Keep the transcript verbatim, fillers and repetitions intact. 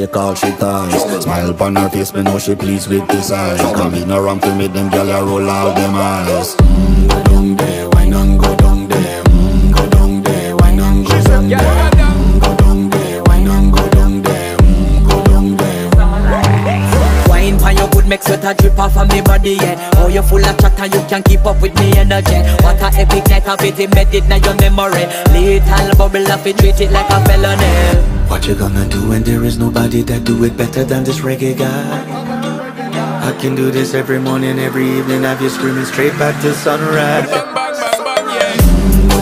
Take all she ties. Smile upon her face, me know she pleased with this eyes. Come in around to meet them, girl, I roll all them eyes. Mmm, go down there, wine and go down there. Mmm, go down there, wine and go down there. Mmm, go down there, wine and go down there. Mmm, go down there. Wine pan your good, make sweat a drip off of me body, yeah. Oh, you're full of chatter, you can't keep up with me energy. What a epic night, I've it embedded now your memory. Little bubble up, it treat it like a felony. What you gonna do when there is nobody that do it better than this reggae guy? I can do this every morning, every evening, have you screaming straight back to sunrise.